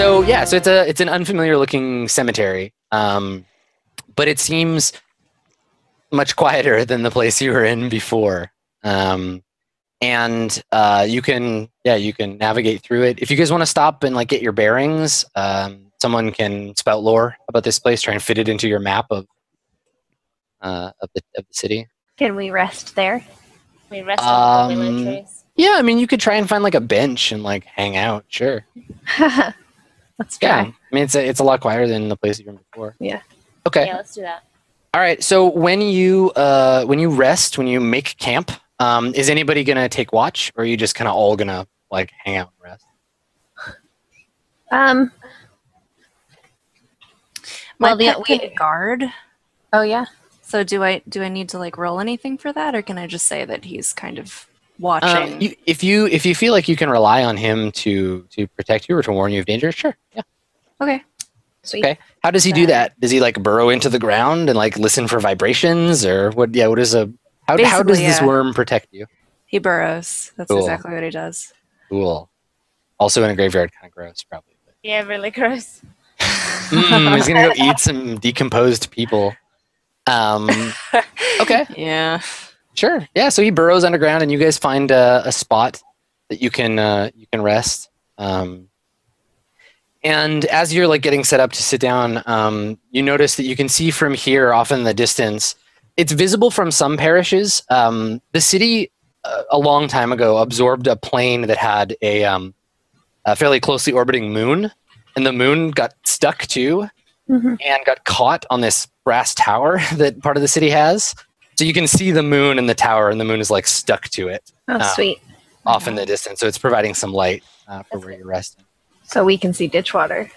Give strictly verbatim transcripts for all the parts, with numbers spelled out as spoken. So yeah, so it's a it's an unfamiliar looking cemetery, um, but it seems much quieter than the place you were in before. Um, and uh, you can yeah you can navigate through it. If you guys want to stop and like get your bearings, um, someone can spout lore about this place, try and fit it into your map of uh, of the of the city. Can we rest there? Can we rest on um, the lily trees? Yeah, I mean, you could try and find like a bench and like hang out. Sure. Let's try. Yeah. I mean, it's a, it's a lot quieter than the place you were before. Yeah. Okay. Yeah, let's do that. All right. So when you uh, when you rest, when you make camp, um, is anybody gonna take watch, or are you just kind of all gonna like hang out and rest? Um. Well, the we guard. Oh yeah. So do I do I need to like roll anything for that, or can I just say that he's kind of watching? Um, you, if you if you feel like you can rely on him to to protect you or to warn you of danger, sure. Yeah. Okay. Sweet. Okay. How does he do that? Does he like burrow into the ground and like listen for vibrations, or what? Yeah. What is a how? How does this yeah. worm protect you? He burrows. That's cool. Exactly what he does. Cool. Also in a graveyard, kind of gross, probably. But. Yeah, really gross. mm, he's gonna go eat some decomposed people. Um. Okay. Yeah. Sure. Yeah. So he burrows underground, and you guys find uh, a spot that you can uh, you can rest. Um. And as you're like getting set up to sit down, um, you notice that you can see from here, off in the distance, it's visible from some parishes. Um, the city, uh, a long time ago, absorbed a plane that had a, um, a fairly closely orbiting moon, and the moon got stuck too, mm-hmm. and got caught on this brass tower that part of the city has. So you can see the moon and the tower, and the moon is like stuck to it. Oh, um, sweet! Off in the distance, so it's providing some light uh, for That's where good. You're resting. So we can see ditch water.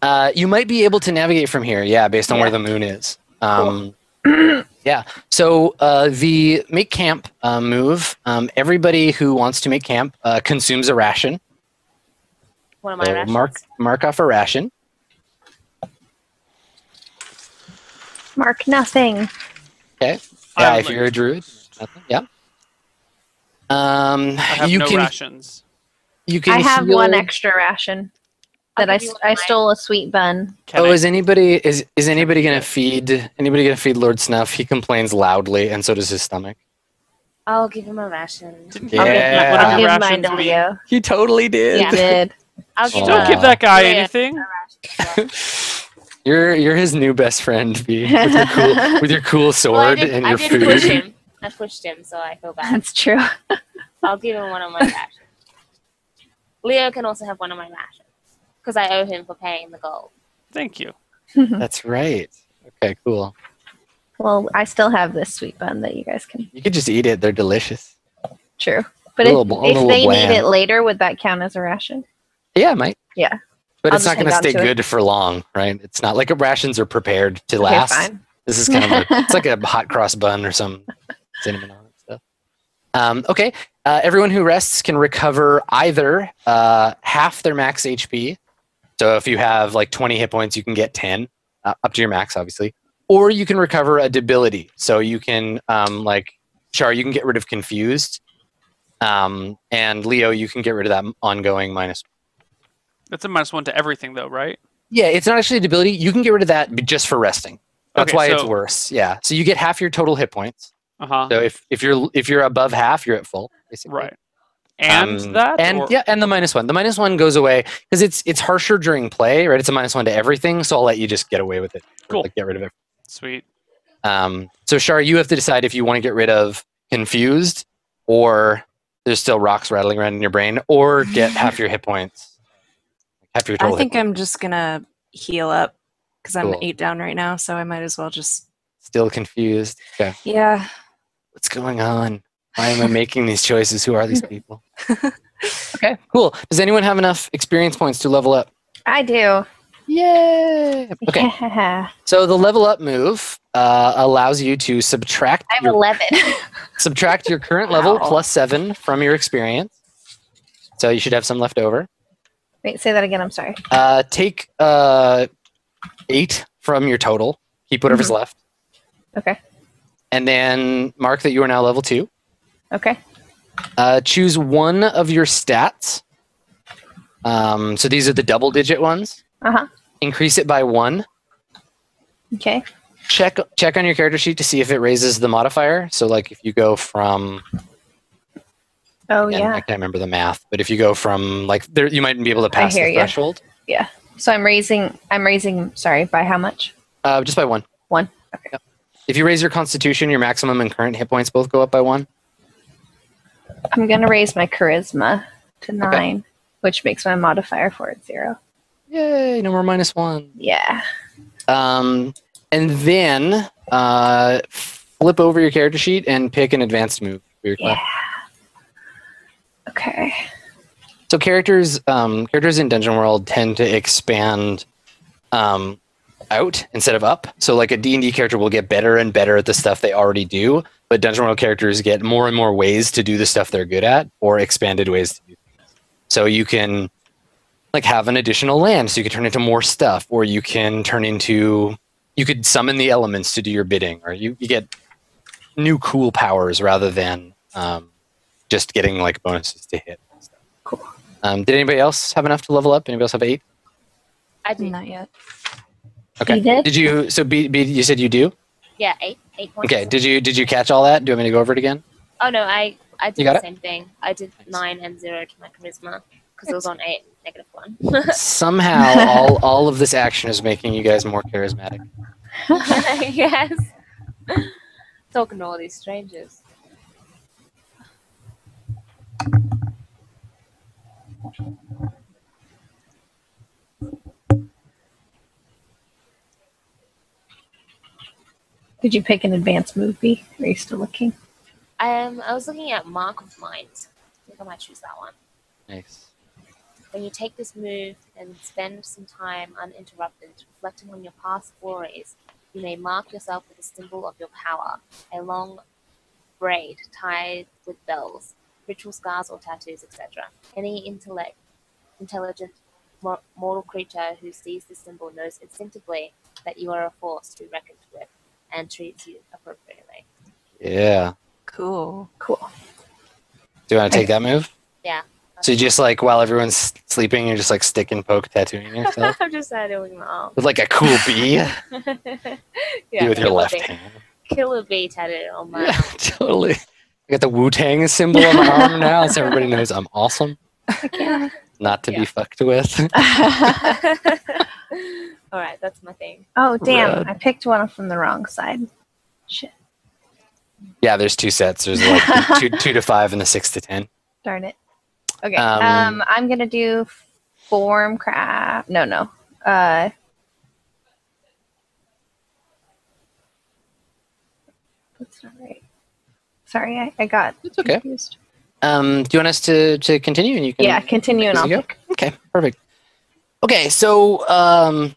Uh, you might be able to navigate from here, yeah, based on yeah. where the moon is. Um, cool. yeah. So uh, the make camp uh, move. Um, everybody who wants to make camp uh, consumes a ration. One of my so rations. Mark mark off a ration. Mark nothing. Okay. Yeah, if you're a druid. Nothing. Yeah. Um, I have you no can, rations. You can I have heal. One extra ration that I, I stole a sweet bun. Can oh, I? is anybody is is anybody gonna feed anybody gonna feed Lord Snuff? He complains loudly, and so does his stomach. I'll give him a ration. Yeah. yeah. I'll give mine to Leo. He totally did. Yeah, did. I'll give Don't him. give that guy yeah, anything. Yeah. you're you're his new best friend, B, with your cool, with your cool sword well, I did, and your I did food. Push him. I pushed him, so I feel bad. That's true. I'll give him one of my rations. Leo can also have one of my rations because I owe him for paying the gold. Thank you. That's right. Okay, cool. Well, I still have this sweet bun that you guys can... You could just eat it. They're delicious. True. But if, little, if they bland. need it later, would that count as a ration? Yeah, it might. Yeah. But I'll it's not going to stay good it. for long, right? It's not like rations are prepared to last. Okay, fine. This is kind of a, it's like a hot cross bun or some cinnamon on it stuff. Um, okay. Uh, everyone who rests can recover either uh, half their max H P. So if you have like twenty hit points, you can get ten, uh, up to your max, obviously. Or you can recover a debility. So you can, um, like, Char, you can get rid of confused. Um, and Leo, you can get rid of that ongoing minus one. That's a minus one to everything, though, right? Yeah, it's not actually a debility. You can get rid of that just for resting. That's okay, why so... it's worse. Yeah. So you get half your total hit points. Uh-huh. So if, if you're if you're above half, you're at full, basically. Right. And um, that and or? yeah, and the minus one. The minus one goes away because it's it's harsher during play, right? It's a minus one to everything, so I'll let you just get away with it. Cool. Or, like, get rid of it. Sweet. Um so Shar, you have to decide if you want to get rid of confused, or there's still rocks rattling around in your brain, or get half your hit points. Half your total I think hit I'm points. just gonna heal up because I'm cool. eight down right now, so I might as well just still confused. Okay. Yeah. What's going on? Why am I making these choices? Who are these people? Okay, cool. Does anyone have enough experience points to level up? I do. Yay! Okay. Yeah. So the level up move uh, allows you to subtract. I'm your, eleven. subtract your current wow. level plus seven from your experience. So you should have some left over. Wait, say that again. I'm sorry. Uh, take uh, eight from your total. Keep whatever's mm-hmm. left. Okay. And then mark that you are now level two. Okay. Uh, choose one of your stats. Um, so these are the double digit ones. Uh-huh. Increase it by one. Okay. Check check on your character sheet to see if it raises the modifier. So like if you go from... Oh, yeah. I can't remember the math, but if you go from like... there, you mightn't be able to pass the threshold. Yeah. So I'm raising... I'm raising... Sorry, by how much? Uh, just by one. One? Okay. Yep. If you raise your constitution, your maximum and current hit points both go up by one. I'm going to raise my charisma to nine, okay, which makes my modifier for it zero. Yay, no more minus one. Yeah. Um, and then uh, flip over your character sheet and pick an advanced move for your class. Yeah. Okay. So characters, um, characters in Dungeon World tend to expand um, out instead of up. So like a D and D character will get better and better at the stuff they already do, but Dungeon World characters get more and more ways to do the stuff they're good at, or expanded ways to do things. So you can like have an additional land, so you can turn into more stuff, or you can turn into... you could summon the elements to do your bidding, or you, you get new cool powers rather than um, just getting like bonuses to hit. So, cool. Um, did anybody else have enough to level up? Anybody else have eight? I did not yet. Okay. You did? Did you? So B, B, you said you do? Yeah, eight, eight points. Okay. Did you? Did you catch all that? Do you want me to go over it again? Oh no, I I did the same thing. I did nine and zero to my charisma because it was on eight. Negative one. Somehow, all, all of this action is making you guys more charismatic. Yes. Talking to all these strangers. Did you pick an advanced movie? Are you still looking? Um, I was looking at Mark of Minds. I think I might choose that one. Nice. When you take this move and spend some time uninterrupted reflecting on your past glories, you may mark yourself with a symbol of your power, a long braid tied with bells, ritual scars or tattoos, et cetera. Any intellect, intelligent mortal creature who sees this symbol knows instinctively that you are a force to be reckoned with and treats you appropriately. Yeah. Cool. Cool. Do you want to take that move? Yeah. So you just like, while everyone's sleeping, you're just like stick and poke tattooing yourself? I'm just tattooing them all. With like a cool bee? Yeah, do with your left bee. hand. Killer bee tattooed on my yeah, arm. Totally. I got the Wu-Tang symbol on my arm now, so everybody knows I'm awesome. Yeah. Not to yeah. be fucked with. Alright, that's my thing. Oh, damn. Red. I picked one from the wrong side. Shit. Yeah, there's two sets. There's like two, two to five and the six to ten. Darn it. Okay, um, um, I'm going to do form craft. No, no. Uh, that's not right. Sorry, I, I got it's okay. confused. Um, do you want us to, to continue? And you can yeah, continue and I'll pick. Okay, perfect. Okay, so um,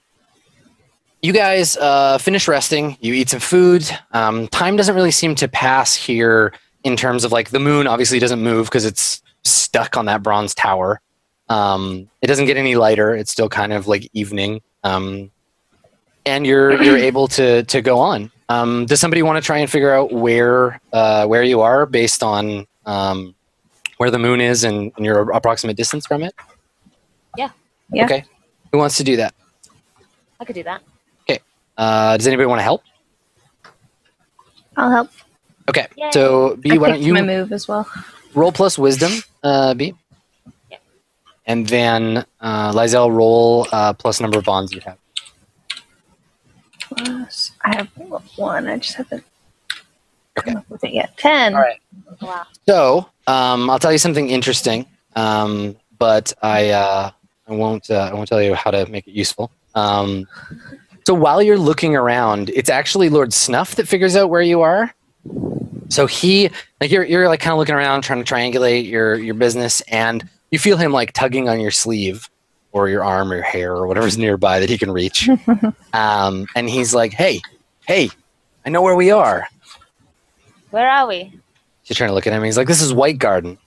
you guys uh, finish resting. You eat some food. Um, time doesn't really seem to pass here in terms of like the moon obviously doesn't move because it's stuck on that bronze tower. Um, it doesn't get any lighter. It's still kind of like evening. Um, and you're you're able to to go on. Um, does somebody want to try and figure out where uh, where you are based on um, where the moon is and, and your approximate distance from it? Yeah. Yeah. Okay. Who wants to do that? I could do that. Okay. Uh, does anybody want to help? I'll help. Okay. Yay. So B, I why don't you my move as well? Roll plus wisdom, uh, B. Yeah. And then, uh, Lysel, roll uh, plus number of bonds you have. Plus, I have one. I just haven't okay. come up with it yet. Ten. All right. Wow. So, um, I'll tell you something interesting, um, but I uh, I won't uh, I won't tell you how to make it useful. Um, so while you're looking around, it's actually Lord Snuff that figures out where you are. So he, like you're, you're like kind of looking around, trying to triangulate your, your business, and you feel him like tugging on your sleeve or your arm or your hair or whatever's nearby that he can reach. um, and he's like, hey, hey, I know where we are. Where are we? She's trying to look at him. And he's like, this is White Garden.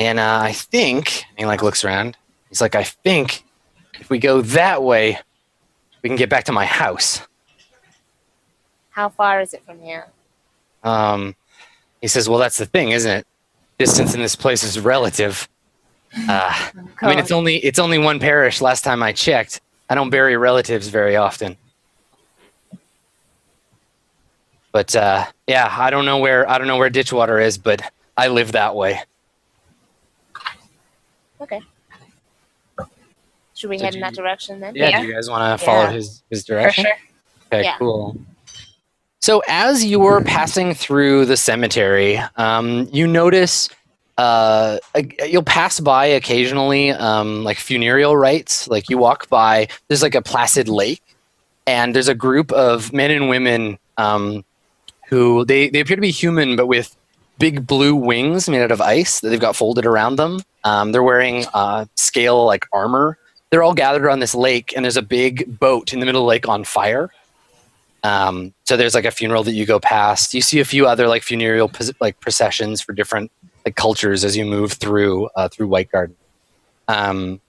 And uh, I think, and he like looks around. He's like, I think if we go that way, we can get back to my house. How far is it from here? Um, he says, well, that's the thing, isn't it? Distance in this place is relative. Uh, oh, I mean, it's only it's only one parish last time I checked. I don't bury relatives very often. But uh, yeah, I don't know where I don't know where Ditchwater is, but I live that way. Okay. Should we so head in that you, direction then? Yeah, yeah. Do you guys want to follow yeah. his his direction? For sure. Okay, yeah. Cool. So as you're passing through the cemetery, um, you notice uh, you'll pass by occasionally um, like funereal rites. Like you walk by, there's like a placid lake, and there's a group of men and women um, who they, they appear to be human, but with big blue wings made out of ice that they've got folded around them. Um, they're wearing uh, scale like armor. They're all gathered around this lake, and there's a big boat in the middle of the lake on fire. Um, so there's like a funeral that you go past. You see a few other like funereal like processions for different like cultures as you move through uh, through White Garden. Um,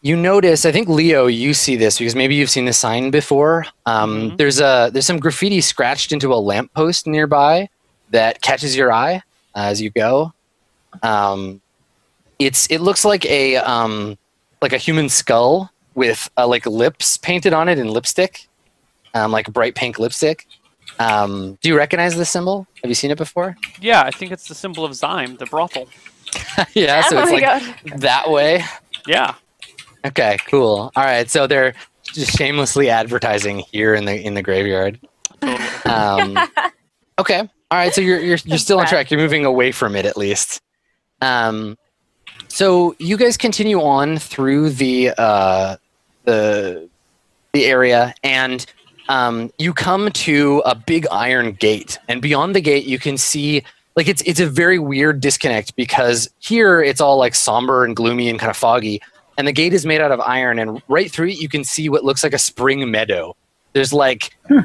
you notice, I think Leo, you see this because maybe you've seen this sign before. Um, mm-hmm. There's a there's some graffiti scratched into a lamppost nearby that catches your eye uh, as you go. Um, it's it looks like a um, like a human skull with uh, like lips painted on it in lipstick. Um, like bright pink lipstick. Um, do you recognize this symbol? Have you seen it before? Yeah, I think it's the symbol of Zyme, the brothel. Yeah, so oh it's like God. that way. Yeah. Okay, cool. All right, so they're just shamelessly advertising here in the in the graveyard. Um, okay. All right, so you're you're you're still on track. You're moving away from it at least. Um, so you guys continue on through the uh, the the area and. Um, you come to a big iron gate, and beyond the gate you can see like it's it's a very weird disconnect because here it's all like somber and gloomy and kind of foggy, and the gate is made out of iron, and right through it you can see what looks like a spring meadow. There's like hmm.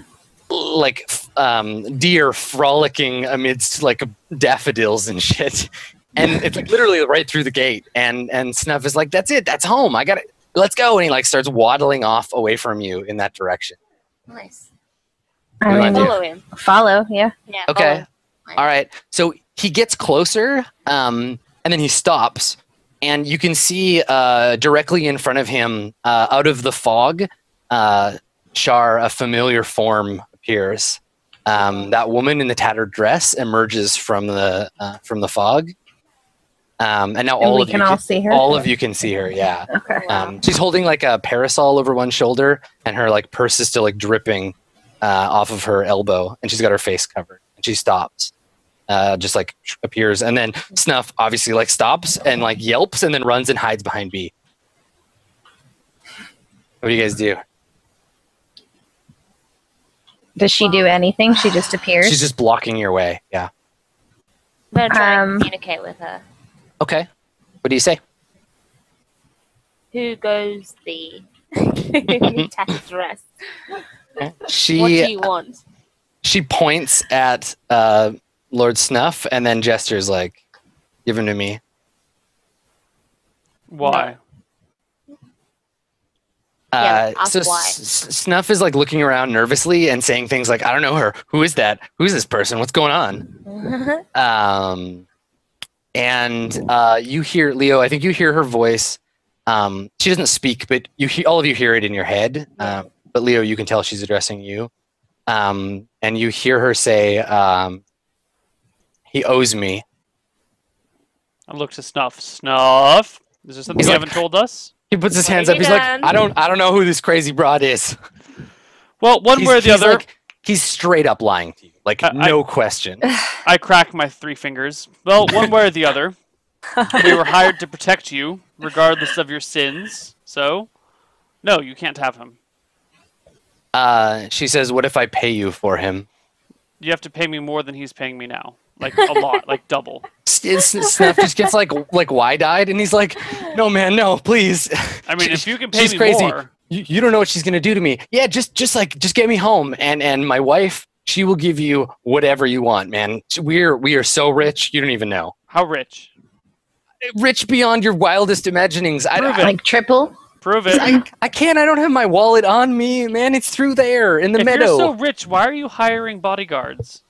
like um, deer frolicking amidst like daffodils and shit, and it's like literally right through the gate. And and Snuff is like, that's it, that's home. I got it. Let's go. And he like starts waddling off away from you in that direction. Nice. I mean, follow him. Follow, yeah. yeah okay. Follow. All right. So he gets closer, um, and then he stops, and you can see uh, directly in front of him, uh, out of the fog, uh, Char, a familiar form appears. Um, that woman in the tattered dress emerges from the uh, from the fog, um, and now and all we of can you all can, see her. All of you can see her. Yeah. Okay. Um, she's holding like a parasol over one shoulder, and her like purse is still like dripping uh, off of her elbow, and she's got her face covered. And she stops, uh, just like appears, and then Snuff obviously like stops and like yelps, and then runs and hides behind B. What do you guys do? Does she do anything? She just appears. She's just blocking your way. Yeah. I'm gonna try um, and communicate with her. Okay. What do you say? Who goes the? dress. She, what do you want? She points at uh, Lord Snuff and then gestures like, "Give him to me." Why? No. Uh, yeah, so why? Snuff is like looking around nervously and saying things like, "I don't know her. Who is that? Who's this person? What's going on?" um, and uh, you hear Leo. I think you hear her voice. Um, she doesn't speak, but you he all of you hear it in your head. Um, but Leo, you can tell she's addressing you. Um, and you hear her say, um, he owes me. I look to Snuff. Snuff? Is there something he's you like, haven't told us? He puts his hands up. He's done? like, I don't, I don't know who this crazy broad is. Well, one he's, way or the he's other. Like, he's straight up lying to you. Like, I, no I, question. I crack my three fingers. Well, one way or the other. We were hired to protect you, regardless of your sins. So, no, you can't have him. Uh, she says, what if I pay you for him? You have to pay me more than he's paying me now. Like, a lot. Like, double. Snuff just gets, like, like wide-eyed, and he's like, no, man, no, please. I mean, she, if you can pay she's me crazy. more... You, you don't know what she's going to do to me. Yeah, just, just like, just get me home, and, and my wife, she will give you whatever you want, man. We're, we are so rich, you don't even know. How rich? Rich beyond your wildest imaginings. I don't like triple. Prove it. I, I can't. I don't have my wallet on me, man. It's through there in the if meadow. If you're so rich, why are you hiring bodyguards?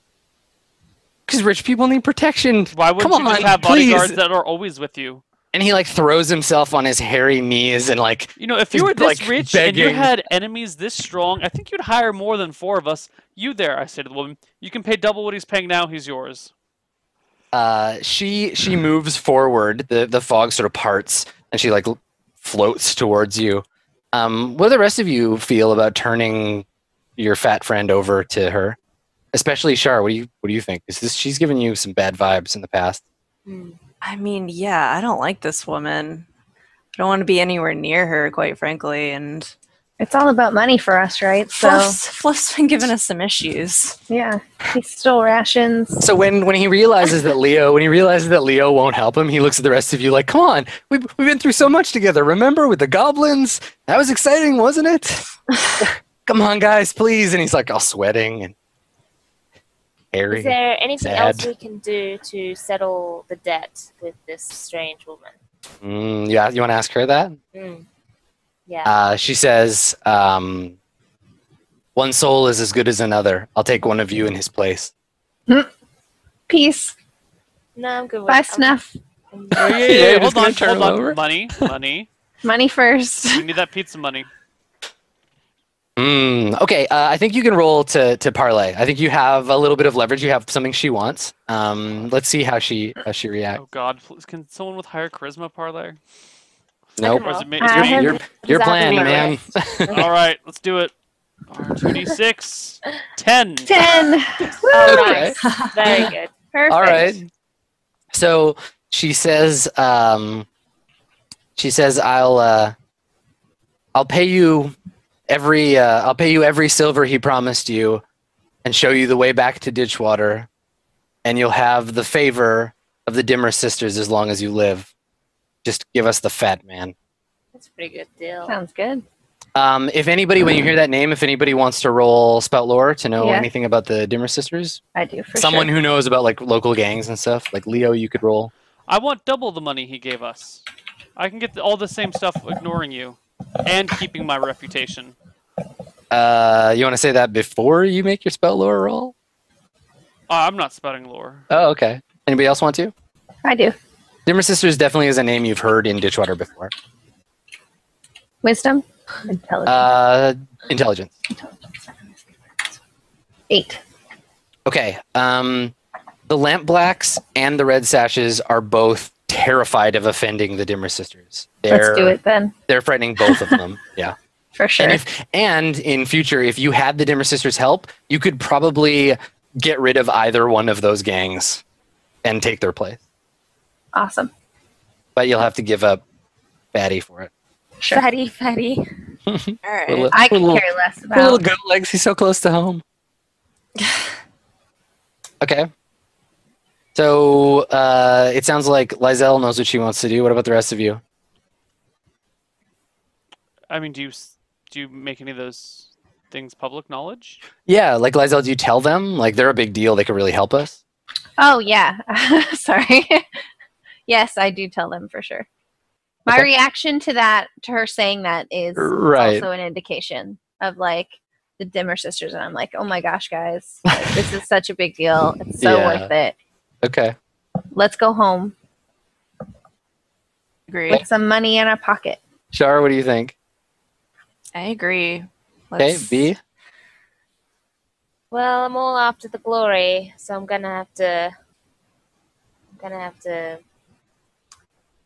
Because rich people need protection. Why would you just have bodyguards please. that are always with you? And he like throws himself on his hairy knees and like, you know, if you were this like, rich begging. and you had enemies this strong, I think you'd hire more than four of us. You there, I say to the woman, you can pay double what he's paying now. He's yours. Uh, she she moves forward. The the fog sort of parts, and she like floats towards you. Um, what do the rest of you feel about turning your fat friend over to her? Especially Char, what do you what do you think? Is this she's given you some bad vibes in the past? I mean, yeah, I don't like this woman. I don't want to be anywhere near her, quite frankly. And it's all about money for us, right? So Fluff's, Fluff's been giving us some issues. Yeah, he stole rations. So when, when he realizes that Leo, when he realizes that Leo won't help him, he looks at the rest of you like, "Come on, we've we've been through so much together. Remember with the goblins? That was exciting, wasn't it? Come on, guys, please." And he's like all sweating and hairy. Is there anything sad. else we can do to settle the debt with this strange woman? Mm, yeah, you want to ask her that? Mm. Yeah. Uh, she says, um, one soul is as good as another. I'll take one of you in his place. Peace. No, I'm good with Bye, Snuff. I'm oh, yeah, yeah, yeah. Hold on, hold on. Over. Money, money. Money first. You need that pizza money. Mm, okay, uh, I think you can roll to, to parlay. I think you have a little bit of leverage. You have something she wants. Um, let's see how she, how she reacts. Oh, God. Please, can someone with higher charisma parlay? Nope. Or is it it's your, your, your, your plan, man. All right, let's do it. two d six. ten. ten. Woo! Okay. Very good. Perfect. All right. So she says, um, she says, I'll, uh, I'll pay you every, uh, I'll pay you every silver he promised you, and show you the way back to Ditchwater, and you'll have the favor of the Dimmer sisters as long as you live. Just give us the fat man. That's a pretty good deal. Sounds good. Um, if anybody, when you hear that name, if anybody wants to roll Spout Lore to know yeah. anything about the Dimmer sisters, I do. For someone sure. who knows about like local gangs and stuff, like Leo, you could roll. I want double the money he gave us. I can get all the same stuff, ignoring you, and keeping my reputation. Uh, you want to say that before you make your Spout Lore roll? Uh, I'm not spouting lore. Oh, okay. Anybody else want to? I do. Dimmer sisters definitely is a name you've heard in Ditchwater before. Wisdom? Intelligence. Uh, intelligence. Intelligence. Eight. Okay. Um, the Lampblacks and the Red Sashes are both terrified of offending the Dimmer sisters. They're, Let's do it then. They're frightening both of them. Yeah. For sure. And, if, and in future, if you had the Dimmer sisters' help, you could probably get rid of either one of those gangs and take their place. Awesome. But you'll have to give up Fatty for it. Sure. Fatty, Fatty. All right. Little, I can little, care less about little goat legs. He's so close to home. Okay. So uh, it sounds like Lizelle knows what she wants to do. What about the rest of you? I mean, do you, do you make any of those things public knowledge? Yeah. Like, Lizelle, do you tell them? Like, they're a big deal. They could really help us. Oh, yeah. Sorry. Yes, I do tell them for sure. My okay. reaction to that, to her saying that, is right. also an indication of like the Dimmer sisters, and I'm like, oh my gosh, guys, like, this is such a big deal. It's so yeah. worth it. Okay. Let's go home. Agree. With some money in our pocket. Char, what do you think? I agree. Let's... Okay, B. Well, I'm all after the glory, so I'm gonna have to. I'm gonna have to.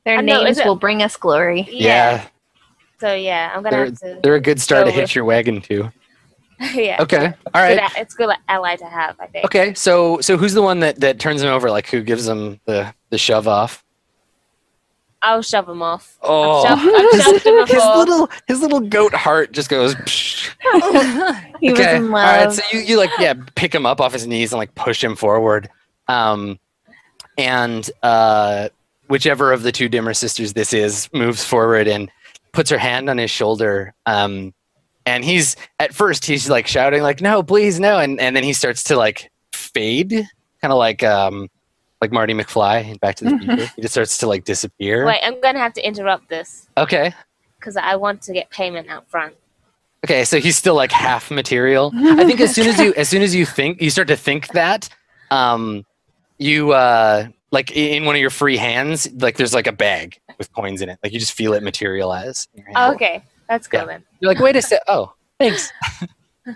Their I names know, will bring us glory. Yeah. yeah. So yeah, I'm gonna. They're, have to they're a good star to hitch your wagon to. yeah. Okay. All right. It's good, it's a good ally to have, I think. Okay. So so who's the one that that turns him over? Like, who gives him the the shove off? I'll shove him off. Oh. I've shoved, I've shoved him off. His little his little goat heart just goes. He okay. was in love. All right. So you you like yeah pick him up off his knees and like push him forward, um, and uh. whichever of the two Dimmer sisters this is moves forward and puts her hand on his shoulder. Um, and he's at first he's like shouting like, no, please, no. And, and then he starts to like fade, kind of like, um, like Marty McFly in Back to the Future. He just starts to like disappear. Wait, I'm going to have to interrupt this. Okay. Cause I want to get payment out front. Okay. So he's still like half material. I think as soon as you, as soon as you think, you start to think that, um, you, uh, like in one of your free hands, like there's like a bag with coins in it. Like you just feel it materialize in your hand. Oh, okay, that's cool. Yeah. Then you're like, wait a sec. Oh, thanks.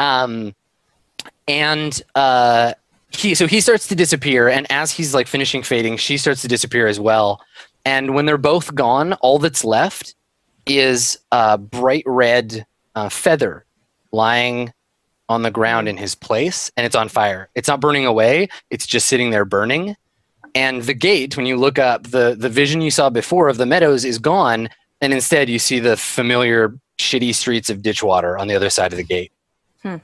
um, and uh, he so he starts to disappear, and as he's like finishing fading, she starts to disappear as well. And when they're both gone, all that's left is a bright red uh, feather lying on the ground in his place, and it's on fire. It's not burning away, it's just sitting there burning. And the gate, when you look up, the, the vision you saw before of the meadows is gone, and instead you see the familiar shitty streets of Ditchwater on the other side of the gate. Hmm.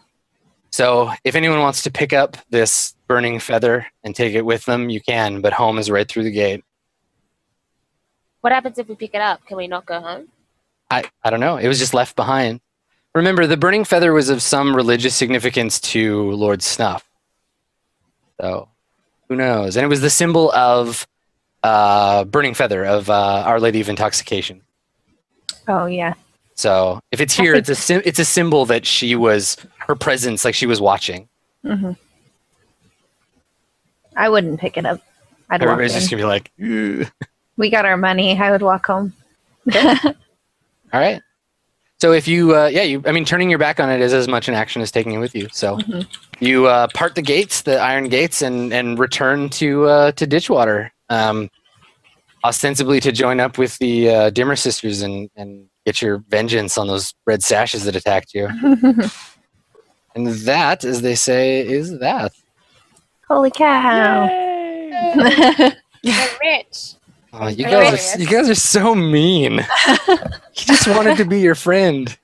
So if anyone wants to pick up this burning feather and take it with them, you can, but home is right through the gate. What happens if we pick it up? Can we not go home? I, I don't know. It was just left behind. Remember, the burning feather was of some religious significance to Lord Snuff. So, who knows? And it was the symbol of uh, burning feather of uh, Our Lady of Intoxication. Oh, yeah. So, if it's here, it's a, sim it's a symbol that she was, her presence, like she was watching. Mm-hmm. I wouldn't pick it up. I'd Everybody's just going to be like, ew. We got our money. I would walk home. Okay. All right. So if you, uh, yeah, you, I mean, turning your back on it is as much an action as taking it with you. So mm-hmm. you uh, part the gates, the iron gates, and and return to uh, to Ditchwater, um, ostensibly to join up with the uh, Dimmer Sisters and and get your vengeance on those red sashes that attacked you. And that, as they say, is that. Holy cow! Yay. Yay. Rich. Oh, you guys, are, you guys are so mean. He just wanted to be your friend.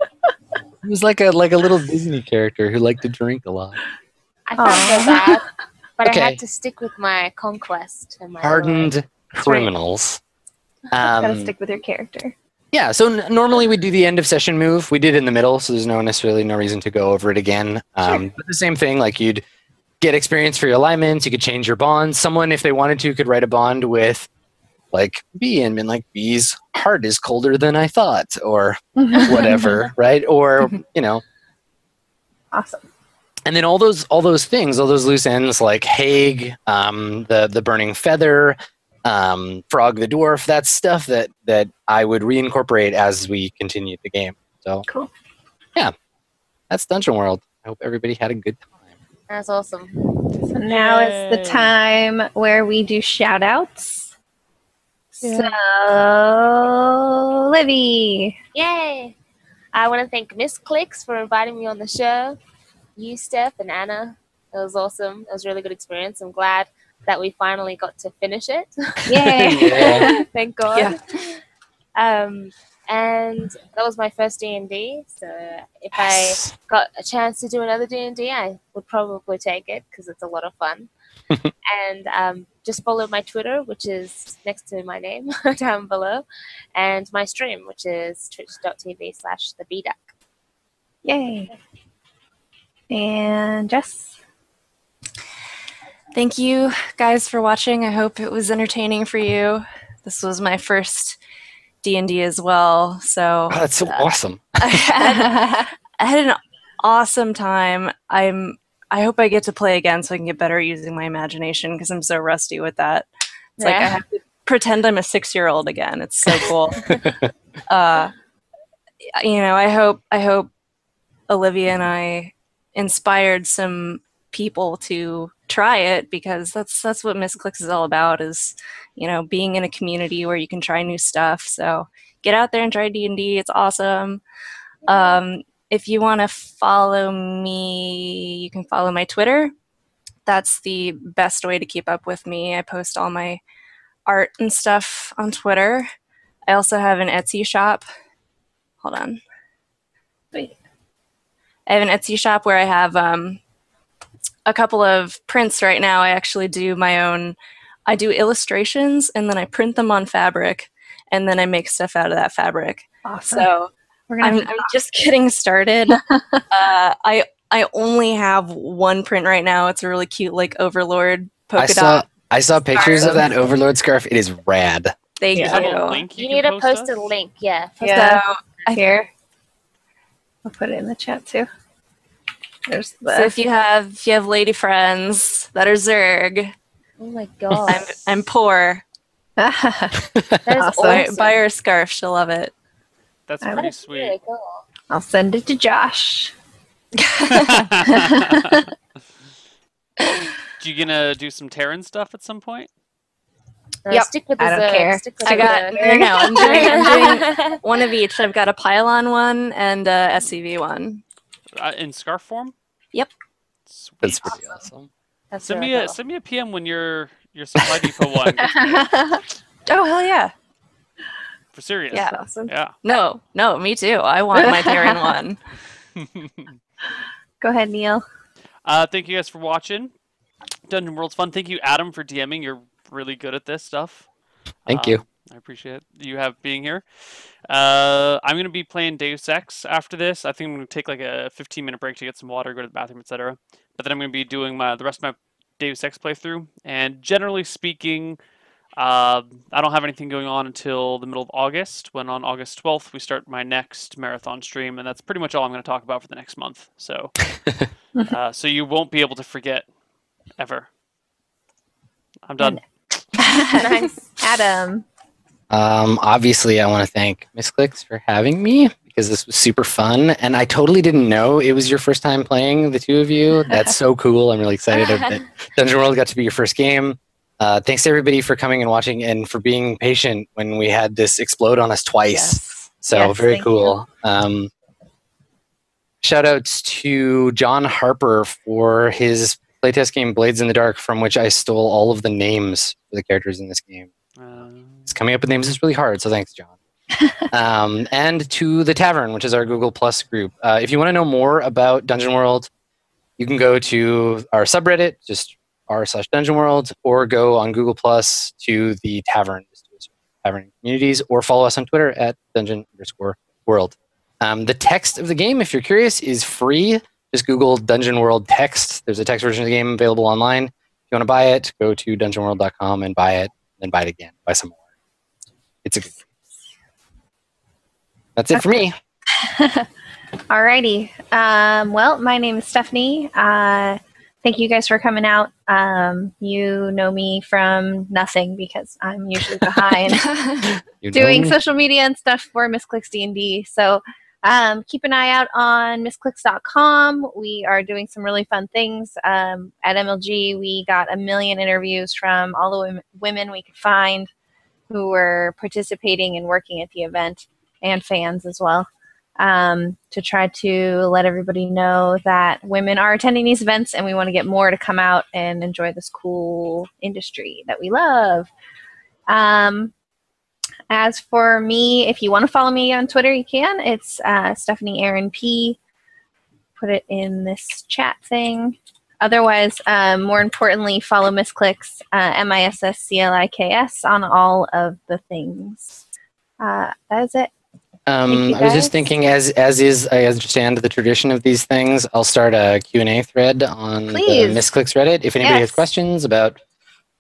He was like a like a little Disney character who liked to drink a lot. I felt so bad, but okay. I had to stick with my conquest. And my hardened life. Criminals. Right. Um, gotta stick with your character. Yeah, so n normally we do the end of session move. We did in the middle, so there's no necessarily no reason to go over it again. Um, sure. But the same thing, like you'd get experience for your alignments. You could change your bonds. Someone, if they wanted to, could write a bond with like B and been like, B's heart is colder than I thought, or whatever, right? Or, you know. Awesome. And then all those all those things, all those loose ends like Hague, um, the, the burning feather, um, Frog the Dwarf, that's stuff that, that I would reincorporate as we continue the game. So cool. Yeah. That's Dungeon World. I hope everybody had a good time. That's awesome. So now Yay. It's the time where we do shout outs. Yeah. So, Livy. Yay. I want to thank Miss Clicks for inviting me on the show. You, Steph, and Anna. It was awesome. It was a really good experience. I'm glad that we finally got to finish it. Yay. Yeah. Thank God. Yeah. Um, and that was my first D and D. So if yes. I got a chance to do another D and D, I would probably take it because it's a lot of fun. And um, just follow my Twitter, which is next to my name down below, and my stream, which is twitch dot t v slash the b duck. Yay. And Jess? Thank you guys for watching. I hope it was entertaining for you. This was my first D and D as well. So oh, that's so uh, awesome. I, had, I had an awesome time. I'm I hope I get to play again so I can get better at using my imagination because I'm so rusty with that. It's yeah. like I have to pretend I'm a six-year-old again. It's so cool. uh, you know, I hope I hope Olivia and I inspired some people to try it because that's that's what Miss Clicks is all about is, you know, being in a community where you can try new stuff. So get out there and try D and D. It's awesome. Um, If you want to follow me, you can follow my Twitter. That's the best way to keep up with me. I post all my art and stuff on Twitter. I also have an Etsy shop. Hold on. Wait. I have an Etsy shop where I have um, a couple of prints right now. I actually do my own. I do illustrations, and then I print them on fabric, and then I make stuff out of that fabric. Awesome. So, I'm, I'm just getting started. uh, I I only have one print right now. It's a really cute like Overlord polka I saw, dot. I saw pictures scarf. Of that Overlord scarf. It is rad. Thank yeah. you. You, you need to post us? a link. Yeah. Post yeah. So I, here. I'll put it in the chat too. There's the. So if you have if you have lady friends that are Zerg, Oh my god! I'm I'm poor. Awesome. Buy her a scarf. She'll love it. That's I pretty sweet. Really cool. I'll send it to Josh. You gonna do some Terran stuff at some point? Uh, yep. Stick with I don't care. Stick with I got no, no, I'm doing, I'm doing one of each. I've got a pylon one and a S C V one. Uh, in scarf form? Yep. Sweet. That's pretty awesome. awesome. That's send me a cool. send me a P M when you're your Supply Depot one. Oh hell yeah! For serious. Yeah. That's awesome. Yeah. No, no, me too. I want my Terran one. Go ahead, Neil. Uh, thank you guys for watching. Dungeon World's fun. Thank you, Adam, for DMing. You're really good at this stuff. Thank um, you. I appreciate you have being here. Uh, I'm going to be playing Deus Ex after this. I think I'm going to take like a fifteen minute break to get some water, go to the bathroom, et cetera. But then I'm going to be doing my, the rest of my Deus Ex playthrough. And generally speaking, uh, I don't have anything going on until the middle of August, when on August twelfth we start my next marathon stream. And that's pretty much all I'm going to talk about for the next month. So, uh, so you won't be able to forget ever. I'm done. Nice. Adam. Um, obviously, I want to thank MissClicks for having me, because this was super fun. And I totally didn't know it was your first time playing, the two of you. That's so cool. I'm really excited that Dungeon World got to be your first game. Uh, thanks to everybody for coming and watching and for being patient when we had this explode on us twice. Yes. So yes, very cool. Um, shout outs to John Harper for his playtest game Blades in the Dark, from which I stole all of the names for the characters in this game. Um, it's coming up with names is really hard, so thanks, John. Um, and to The Tavern, which is our Google Plus group. Uh, if you want to know more about Dungeon World, you can go to our subreddit, just r slash Dungeon World, or go on Google Plus to The Tavern, just to Tavern Communities, or follow us on Twitter at Dungeon underscore World. Um, the text of the game, if you're curious, is free. Just Google Dungeon World text. There's a text version of the game available online. If you want to buy it, go to dungeon world dot com and buy it. Then buy it again. Buy some more. It's a good thing. That's it for me. Alrighty. Um, well, my name is Stephanie. Uh, thank you guys for coming out. Um, you know me from nothing, because I'm usually behind doing me. social media and stuff for MissClicks D and D. So um, keep an eye out on miss clicks dot com. We are doing some really fun things. Um, at M L G, we got a million interviews from all the women, women we could find who were participating and working at the event, and fans as well, um, to try to let everybody know that women are attending these events, and we want to get more to come out and enjoy this cool industry that we love. Um, As for me, if you want to follow me on Twitter, you can. It's uh, Stephanie Aaron P. Put it in this chat thing. Otherwise, um, more importantly, follow MissClicks, uh, M I S S C L I K S, on all of the things. Uh, that is it. Um, I was just thinking, as as is, I understand the tradition of these things, I'll start a Q and A thread on Please. the MissClicks Reddit. If anybody yes. has questions about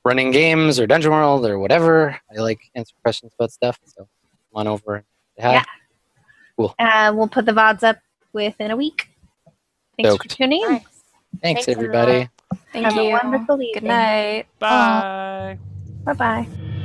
running games or Dungeon World or whatever, I like answering questions about stuff, so come on over. Yeah. Cool. Uh, we'll put the V O Ds up within a week. Thanks Stoked. for tuning in. Thanks, Thanks, Thanks everybody. Thank Have you. Have a wonderful evening. Good night. Bye. Bye-bye.